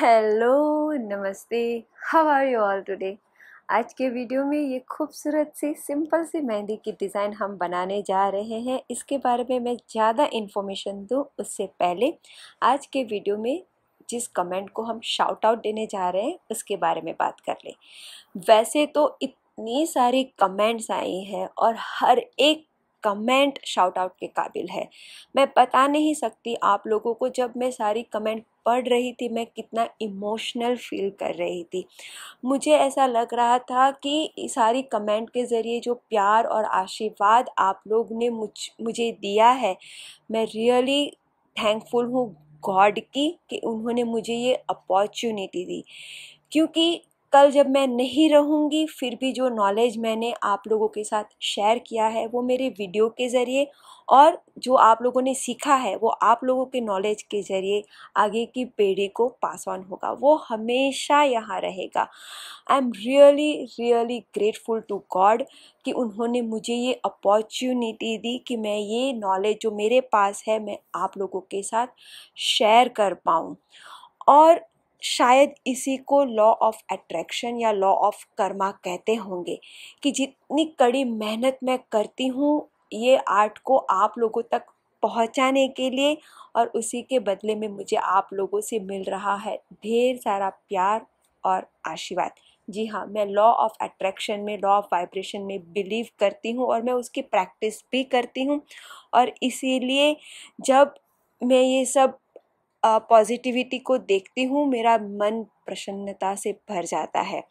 Hello नमस्ते, how are you all today. आज के वीडियो में ये खूबसूरत सी सिंपल सी मेहंदी की डिज़ाइन हम बनाने जा रहे हैं। इसके बारे में मैं ज़्यादा इन्फॉर्मेशन दूँ उससे पहले आज के वीडियो में जिस कमेंट को हम शाउट आउट देने जा रहे हैं उसके बारे में बात कर लें। वैसे तो इतनी सारी कमेंट्स आई हैं और हर एक कमेंट शाउट आउट के काबिल है। मैं बता नहीं सकती आप लोगों को, जब मैं सारी कमेंट पढ़ रही थी मैं कितना इमोशनल फील कर रही थी। मुझे ऐसा लग रहा था कि सारी कमेंट के ज़रिए जो प्यार और आशीर्वाद आप लोग ने मुझे दिया है, मैं रियली थैंकफुल हूँ गॉड की कि उन्होंने मुझे ये अपॉर्चुनिटी दी, क्योंकि कल जब मैं नहीं रहूँगी फिर भी जो नॉलेज मैंने आप लोगों के साथ शेयर किया है वो मेरे वीडियो के ज़रिए और जो आप लोगों ने सीखा है वो आप लोगों के नॉलेज के ज़रिए आगे की पीढ़ी को पास ऑन होगा, वो हमेशा यहाँ रहेगा। I am really grateful to God कि उन्होंने मुझे ये अपॉर्चुनिटी दी कि मैं ये नॉलेज जो मेरे पास है मैं आप लोगों के साथ शेयर कर पाऊँ। और शायद इसी को लॉ ऑफ अट्रैक्शन या लॉ ऑफ कर्मा कहते होंगे कि जितनी कड़ी मेहनत मैं करती हूँ ये आर्ट को आप लोगों तक पहुँचाने के लिए, और उसी के बदले में मुझे आप लोगों से मिल रहा है ढेर सारा प्यार और आशीर्वाद। जी हाँ, मैं लॉ ऑफ अट्रैक्शन में, लॉ ऑफ वाइब्रेशन में बिलीव करती हूँ और मैं उसकी प्रैक्टिस भी करती हूँ। और इसीलिए जब मैं ये सब पॉजिटिविटी को देखती हूँ मेरा मन प्रसन्नता से भर जाता है।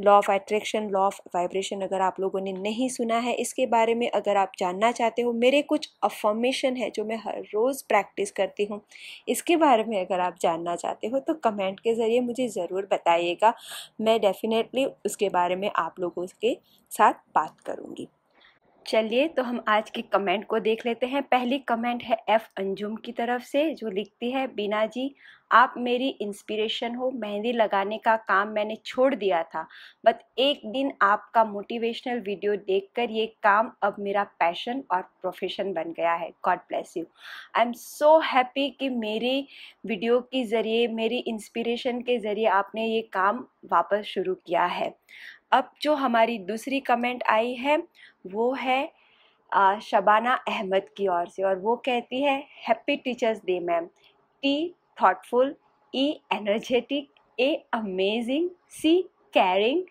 Law of attraction, law of vibration, अगर आप लोगों ने नहीं सुना है इसके बारे में, अगर आप जानना चाहते हो, मेरे कुछ अफर्मेशन है जो मैं हर रोज़ प्रैक्टिस करती हूँ, इसके बारे में अगर आप जानना चाहते हो तो कमेंट के ज़रिए मुझे ज़रूर बताइएगा। मैं डेफिनेटली उसके बारे में आप लोगों के साथ बात करूँगी। चलिए तो हम आज की कमेंट को देख लेते हैं। पहली कमेंट है एफ अंजुम की तरफ से, जो लिखती है, बीना जी आप मेरी इंस्पिरेशन हो। मेहंदी लगाने का काम मैंने छोड़ दिया था, बट एक दिन आपका मोटिवेशनल वीडियो देखकर ये काम अब मेरा पैशन और प्रोफेशन बन गया है। God bless you. I am so happy कि मेरी वीडियो के ज़रिए, मेरी इंस्पिरेशन के ज़रिए आपने ये काम वापस शुरू किया है। अब जो हमारी दूसरी कमेंट आई है वो है शबाना अहमद की ओर से, और वो कहती है happy teachers day ma'am. T thoughtful, E energetic, A amazing, C caring,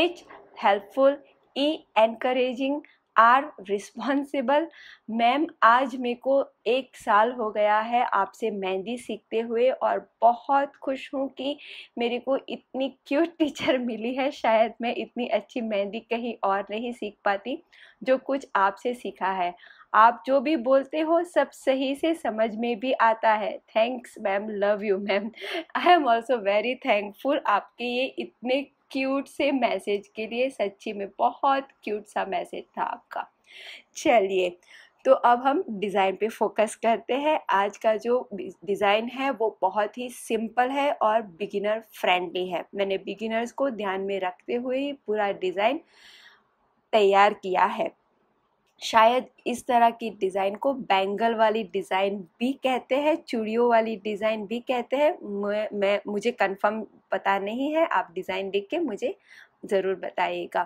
H helpful, E encouraging, R responsible. Ma'am आज मेरे को 1 साल हो गया है आपसे मेहंदी सीखते हुए और बहुत खुश हूँ कि मेरे को इतनी क्यूट टीचर मिली है। शायद मैं इतनी अच्छी मेहंदी कहीं और नहीं सीख पाती जो कुछ आपसे सीखा है। आप जो भी बोलते हो सब सही से समझ में भी आता है। Thanks ma'am, love you ma'am. I am also very thankful आपके ये इतने क्यूट से मैसेज के लिए। सच्ची में बहुत क्यूट सा मैसेज था आपका। चलिए तो अब हम डिज़ाइन पे फोकस करते हैं। आज का जो डिज़ाइन है वो बहुत ही सिंपल है और बिगिनर फ्रेंडली है। मैंने बिगिनर्स को ध्यान में रखते हुए पूरा डिज़ाइन तैयार किया है। शायद इस तरह की डिज़ाइन को बैंगल वाली डिज़ाइन भी कहते हैं, चूड़ियों वाली डिज़ाइन भी कहते हैं। मुझे कंफर्म पता नहीं है, आप डिज़ाइन देख के मुझे ज़रूर बताइएगा।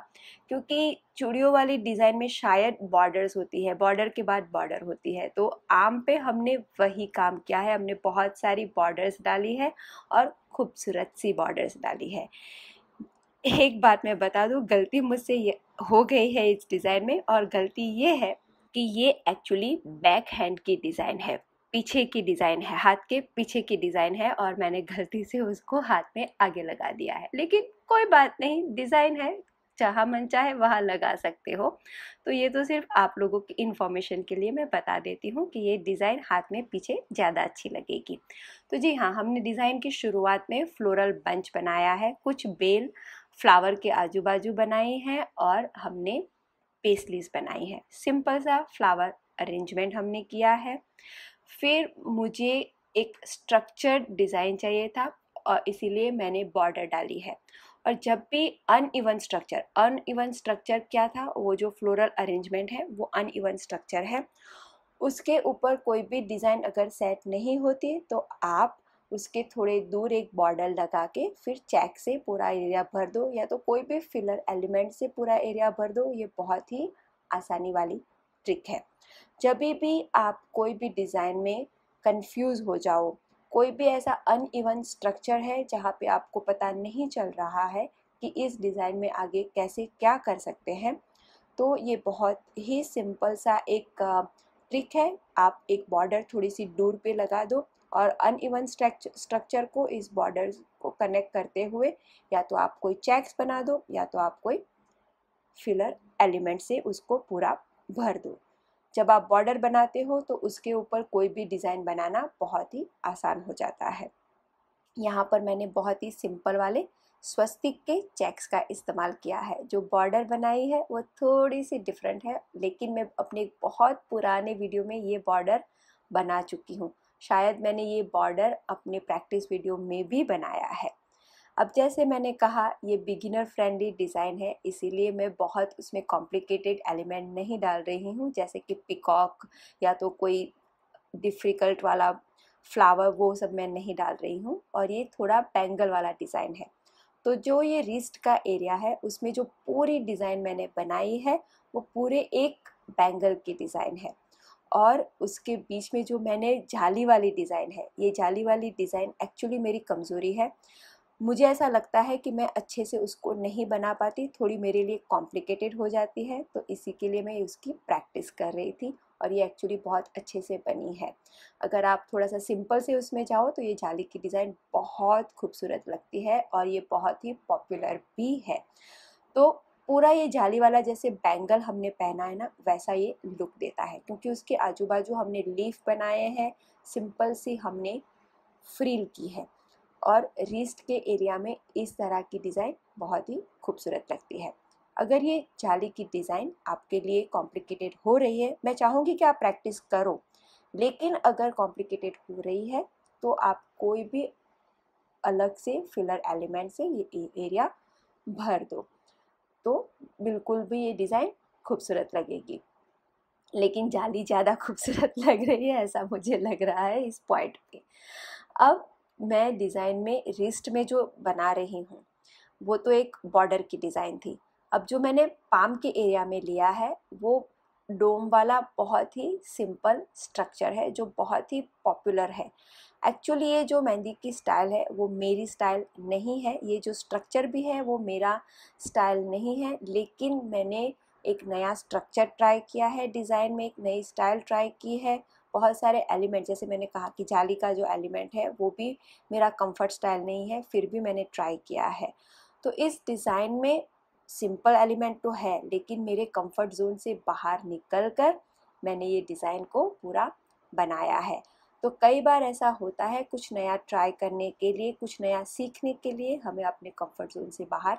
क्योंकि चूड़ियों वाली डिज़ाइन में शायद बॉर्डर्स होती है, बॉर्डर के बाद बॉर्डर होती है, तो आम पे हमने वही काम किया है। हमने बहुत सारी बॉर्डर्स डाली है और खूबसूरत सी बॉर्डर्स डाली है। एक बात मैं बता दूँ, गलती मुझसे ये हो गई है इस डिज़ाइन में, और गलती ये है कि ये एक्चुअली बैक हैंड की डिज़ाइन है, पीछे की डिज़ाइन है, हाथ के पीछे की डिज़ाइन है, और मैंने गलती से उसको हाथ में आगे लगा दिया है। लेकिन कोई बात नहीं, डिज़ाइन है, जहाँ मन चाहे वहाँ लगा सकते हो। तो ये तो सिर्फ आप लोगों की इन्फॉर्मेशन के लिए मैं बता देती हूँ कि ये डिज़ाइन हाथ में पीछे ज़्यादा अच्छी लगेगी। तो जी हाँ, हमने डिज़ाइन की शुरुआत में फ्लोरल बंच बनाया है, कुछ बेल फ्लावर के आजू बाजू बनाई हैं, और हमने पेस्टलीज बनाई है। सिंपल सा फ्लावर अरेंजमेंट हमने किया है। फिर मुझे एक स्ट्रक्चर्ड डिज़ाइन चाहिए था और इसीलिए मैंने बॉर्डर डाली है। और जब भी अनइवन स्ट्रक्चर क्या था, वो जो फ्लोरल अरेंजमेंट है वो अनइवन स्ट्रक्चर है, उसके ऊपर कोई भी डिज़ाइन अगर सेट नहीं होती तो आप उसके थोड़े दूर एक बॉर्डर लगा के फिर चैक से पूरा एरिया भर दो या तो कोई भी फिलर एलिमेंट से पूरा एरिया भर दो। ये बहुत ही आसानी वाली ट्रिक है। जब भी आप कोई भी डिज़ाइन में कंफ्यूज हो जाओ, कोई भी ऐसा अनइवन स्ट्रक्चर है जहाँ पे आपको पता नहीं चल रहा है कि इस डिज़ाइन में आगे कैसे क्या कर सकते हैं, तो ये बहुत ही सिंपल सा एक ट्रिक है। आप एक बॉर्डर थोड़ी सी दूर पे लगा दो और अनइवन स्ट्रक्चर को इस बॉर्डर को कनेक्ट करते हुए या तो आप कोई चेक्स बना दो या तो आप कोई फिलर एलिमेंट से उसको पूरा भर दो। जब आप बॉर्डर बनाते हो तो उसके ऊपर कोई भी डिज़ाइन बनाना बहुत ही आसान हो जाता है। यहाँ पर मैंने बहुत ही सिंपल वाले स्वस्तिक के चेक्स का इस्तेमाल किया है। जो बॉर्डर बनाई है वो थोड़ी सी डिफरेंट है, लेकिन मैं अपने बहुत पुराने वीडियो में ये बॉर्डर बना चुकी हूँ। शायद मैंने ये बॉर्डर अपने प्रैक्टिस वीडियो में भी बनाया है। अब जैसे मैंने कहा ये बिगिनर फ्रेंडली डिज़ाइन है, इसीलिए मैं बहुत उसमें कॉम्प्लिकेटेड एलिमेंट नहीं डाल रही हूँ, जैसे कि पिकॉक या तो कोई डिफ़िकल्ट वाला फ्लावर, वो सब मैं नहीं डाल रही हूँ। और ये थोड़ा बैंगल वाला डिज़ाइन है, तो जो ये रिस्ट का एरिया है उसमें जो पूरी डिज़ाइन मैंने बनाई है वो पूरे एक बैंगल की डिज़ाइन है। और उसके बीच में जो मैंने जाली वाली डिज़ाइन है, ये जाली वाली डिज़ाइन एक्चुअली मेरी कमज़ोरी है। मुझे ऐसा लगता है कि मैं अच्छे से उसको नहीं बना पाती, थोड़ी मेरे लिए कॉम्प्लिकेटेड हो जाती है, तो इसी के लिए मैं उसकी प्रैक्टिस कर रही थी और ये एक्चुअली बहुत अच्छे से बनी है। अगर आप थोड़ा सा सिंपल से उसमें जाओ तो ये जाली की डिज़ाइन बहुत खूबसूरत लगती है और ये बहुत ही पॉपुलर भी है। तो पूरा ये जाली वाला जैसे बैंगल हमने पहना है ना, वैसा ये लुक देता है, क्योंकि उसके आजू बाजू हमने लीफ बनाए हैं, सिंपल सी हमने फ्रिल की है और रिस्ट के एरिया में इस तरह की डिज़ाइन बहुत ही खूबसूरत लगती है। अगर ये जाली की डिज़ाइन आपके लिए कॉम्प्लिकेटेड हो रही है, मैं चाहूँगी कि आप प्रैक्टिस करो, लेकिन अगर कॉम्प्लिकेटेड हो रही है तो आप कोई भी अलग से फिलर एलिमेंट से ये एरिया भर दो तो बिल्कुल भी ये डिज़ाइन खूबसूरत लगेगी। लेकिन जाली ज़्यादा खूबसूरत लग रही है, ऐसा मुझे लग रहा है इस पॉइंट पे। अब मैं डिज़ाइन में रिस्ट में जो बना रही हूँ वो तो एक बॉर्डर की डिज़ाइन थी। अब जो मैंने पाम के एरिया में लिया है वो डोम वाला बहुत ही सिंपल स्ट्रक्चर है जो बहुत ही पॉपुलर है। एक्चुअली ये जो मेहंदी की स्टाइल है वो मेरी स्टाइल नहीं है, ये जो स्ट्रक्चर भी है वो मेरा स्टाइल नहीं है, लेकिन मैंने एक नया स्ट्रक्चर ट्राई किया है, डिज़ाइन में एक नई स्टाइल ट्राई की है। बहुत सारे एलिमेंट, जैसे मैंने कहा कि जाली का जो एलिमेंट है वो भी मेरा कंफर्ट स्टाइल नहीं है, फिर भी मैंने ट्राई किया है। तो इस डिज़ाइन में सिंपल एलिमेंट तो है, लेकिन मेरे कंफर्ट जोन से बाहर निकलकर मैंने ये डिज़ाइन को पूरा बनाया है। तो कई बार ऐसा होता है, कुछ नया ट्राई करने के लिए, कुछ नया सीखने के लिए हमें अपने कंफर्ट जोन से बाहर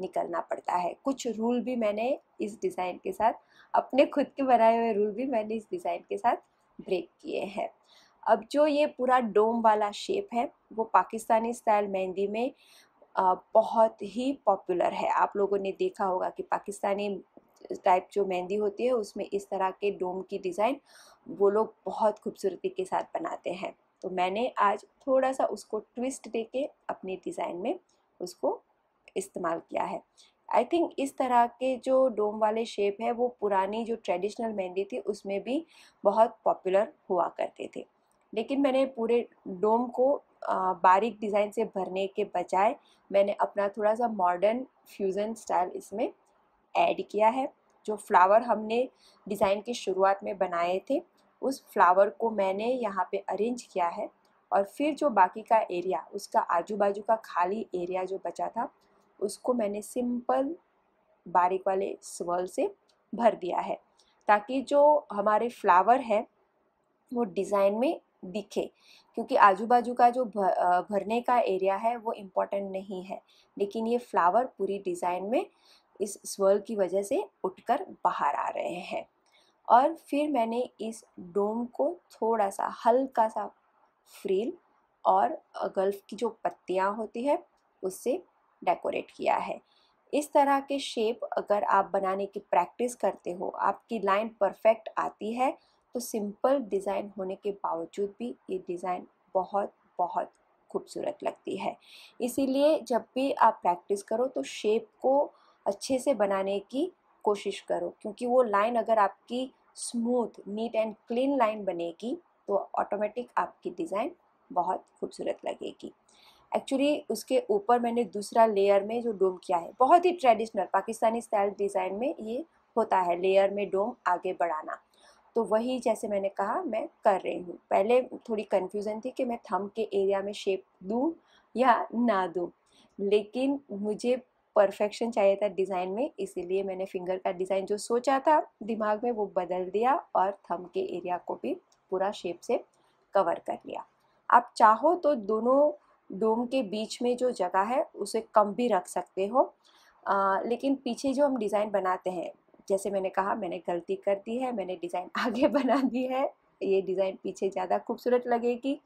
निकलना पड़ता है। कुछ रूल भी मैंने इस डिज़ाइन के साथ, अपने खुद के बनाए हुए रूल भी मैंने इस डिज़ाइन के साथ ब्रेक किए हैं। अब जो ये पूरा डोम वाला शेप है वो पाकिस्तानी स्टाइल मेहंदी में बहुत ही पॉपुलर है। आप लोगों ने देखा होगा कि पाकिस्तानी टाइप जो मेहंदी होती है उसमें इस तरह के डोम की डिज़ाइन वो लोग बहुत खूबसूरती के साथ बनाते हैं। तो मैंने आज थोड़ा सा उसको ट्विस्ट देके अपने डिज़ाइन में उसको इस्तेमाल किया है। आई थिंक इस तरह के जो डोम वाले शेप है वो पुरानी जो ट्रेडिशनल मेहंदी थी उसमें भी बहुत पॉपुलर हुआ करते थे, लेकिन मैंने पूरे डोम को बारीक डिज़ाइन से भरने के बजाय मैंने अपना थोड़ा सा मॉडर्न फ्यूज़न स्टाइल इसमें ऐड किया है। जो फ्लावर हमने डिज़ाइन की शुरुआत में बनाए थे उस फ्लावर को मैंने यहाँ पे अरेंज किया है और फिर जो बाकी का एरिया, उसका आजू बाजू का खाली एरिया जो बचा था उसको मैंने सिंपल बारीक वाले स्वर्ल से भर दिया है, ताकि जो हमारे फ्लावर है वो डिज़ाइन में दिखे, क्योंकि आजू बाजू का जो भरने का एरिया है वो इम्पोर्टेंट नहीं है, लेकिन ये फ्लावर पूरी डिज़ाइन में इस स्वर्ल की वजह से उठकर बाहर आ रहे हैं। और फिर मैंने इस डोम को थोड़ा सा हल्का सा फ्रिल और गल्फ की जो पत्तियाँ होती है उससे डेकोरेट किया है। इस तरह के शेप अगर आप बनाने की प्रैक्टिस करते हो, आपकी लाइन परफेक्ट आती है, तो सिंपल डिज़ाइन होने के बावजूद भी ये डिज़ाइन बहुत बहुत खूबसूरत लगती है। इसीलिए जब भी आप प्रैक्टिस करो तो शेप को अच्छे से बनाने की कोशिश करो, क्योंकि वो लाइन अगर आपकी smooth neat and clean line बनेगी तो ऑटोमेटिक आपकी डिज़ाइन बहुत खूबसूरत लगेगी। एक्चुअली उसके ऊपर मैंने दूसरा लेयर में जो डोम किया है, बहुत ही ट्रेडिशनल पाकिस्तानी स्टाइल डिज़ाइन में ये होता है, लेयर में डोम आगे बढ़ाना। तो वही जैसे मैंने कहा मैं कर रही हूँ। पहले थोड़ी कन्फ्यूज़न थी कि मैं थंब के एरिया में शेप दूँ या ना दूँ, लेकिन मुझे परफेक्शन चाहिए था डिज़ाइन में, इसीलिए मैंने फिंगर का डिज़ाइन जो सोचा था दिमाग में वो बदल दिया और थंब के एरिया को भी पूरा शेप से कवर कर लिया। आप चाहो तो दोनों डोम के बीच में जो जगह है उसे कम भी रख सकते हो, लेकिन पीछे जो हम डिज़ाइन बनाते हैं, जैसे मैंने कहा मैंने गलती कर दी है, मैंने डिज़ाइन आगे बना दी है, ये डिज़ाइन पीछे ज़्यादा खूबसूरत लगेगी,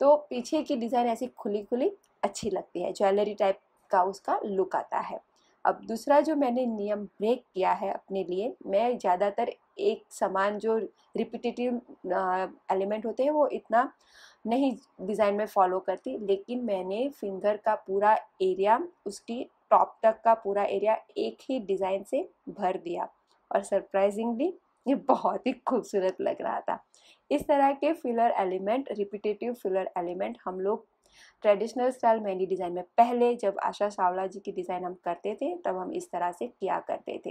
तो पीछे की डिज़ाइन ऐसी खुली खुली अच्छी लगती है, ज्वेलरी टाइप का उसका लुक आता है। अब दूसरा जो मैंने नियम ब्रेक किया है अपने लिए, मैं ज़्यादातर एक समान जो रिपीटेटिव एलिमेंट होते हैं वो इतना नहीं डिज़ाइन में फॉलो करती, लेकिन मैंने फिंगर का पूरा एरिया, उसकी टॉप तक का पूरा एरिया एक ही डिज़ाइन से भर दिया और सरप्राइजिंगली ये बहुत ही खूबसूरत लग रहा था। इस तरह के filler element, repetitive filler element हम लोग ट्रेडिशनल स्टाइल मेहंदी डिज़ाइन में पहले जब आशा चावला जी की डिज़ाइन हम करते थे तब हम इस तरह से किया करते थे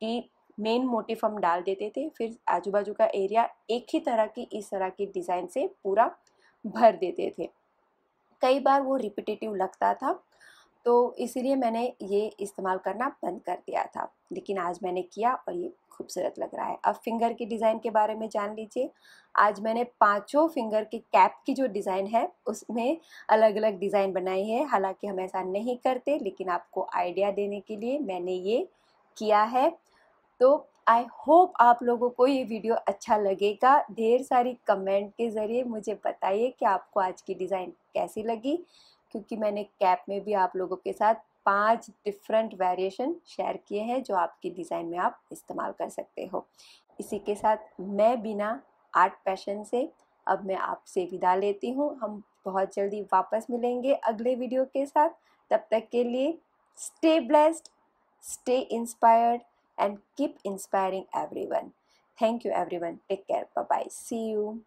कि मेन मोटिव हम डाल देते थे, फिर आजू बाजू का एरिया एक ही तरह की इस तरह की डिज़ाइन से पूरा भर देते थे। कई बार वो रिपीटेटिव लगता था तो इसीलिए मैंने ये इस्तेमाल करना बंद कर दिया था, लेकिन आज मैंने किया और ये खूबसूरत लग रहा है। अब फिंगर की डिज़ाइन के बारे में जान लीजिए। आज मैंने पांचों फिंगर की कैप की जो डिज़ाइन है उसमें अलग अलग डिज़ाइन बनाई है। हालांकि हम ऐसा नहीं करते, लेकिन आपको आइडिया देने के लिए मैंने ये किया है। तो आई होप आप लोगों को ये वीडियो अच्छा लगेगा। ढेर सारी कमेंट के ज़रिए मुझे बताइए कि आपको आज की डिज़ाइन कैसी लगी, क्योंकि मैंने कैप में भी आप लोगों के साथ 5 डिफरेंट वेरिएशन शेयर किए हैं जो आपकी डिज़ाइन में आप इस्तेमाल कर सकते हो। इसी के साथ मैं बिना आर्ट पैशन से अब मैं आपसे विदा लेती हूँ। हम बहुत जल्दी वापस मिलेंगे अगले वीडियो के साथ। तब तक के लिए stay blessed, stay inspired and keep inspiring everyone. Thank you everyone. Take care. Bye bye. See you.